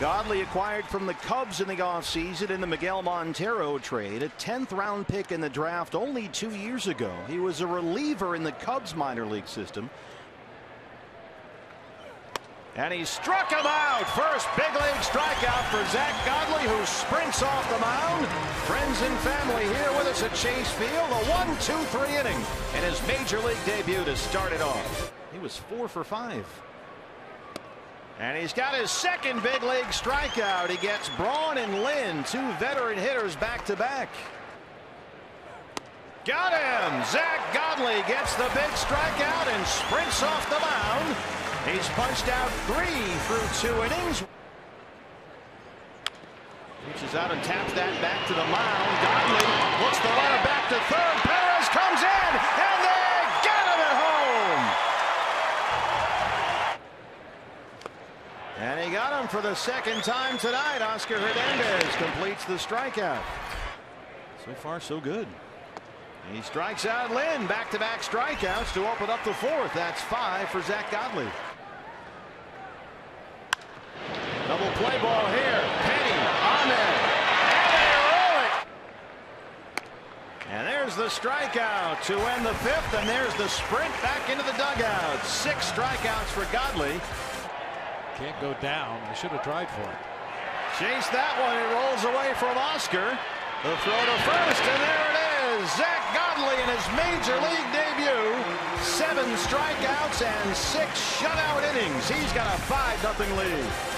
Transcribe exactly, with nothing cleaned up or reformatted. Godley acquired from the Cubs in the offseason in the Miguel Montero trade, a tenth round pick in the draft only two years ago. He was a reliever in the Cubs minor league system. And he struck him out. First big league strikeout for Zack Godley, who sprints off the mound. Friends and family here with us at Chase Field. A one two three inning. And his major league debut to start it off. He was four for five. And he's got his second big league strikeout. He gets Braun and Lynn, two veteran hitters, back to back. Got him. Zack Godley gets the big strikeout and sprints off the mound. He's punched out three through two innings. Reaches out and taps that back to the mound. Godley looks the runner back to third. Perez comes in, and they got him at home. And he got him for the second time tonight. Oscar Hernandez completes the strikeout. So far, so good. He strikes out Lynn. Back-to-back strikeouts to open up the fourth. That's five for Zack Godley. Double play ball here. Penny on there. And they roll it. And there's the strikeout to end the fifth. And there's the sprint back into the dugout. Six strikeouts for Godley. Can't go down. They should have tried for it. Chase that one. It rolls away from Oscar. The throw to first. And there it is. Zack Godley in his major league debut, seven strikeouts and six shutout innings. He's got a five nothing lead.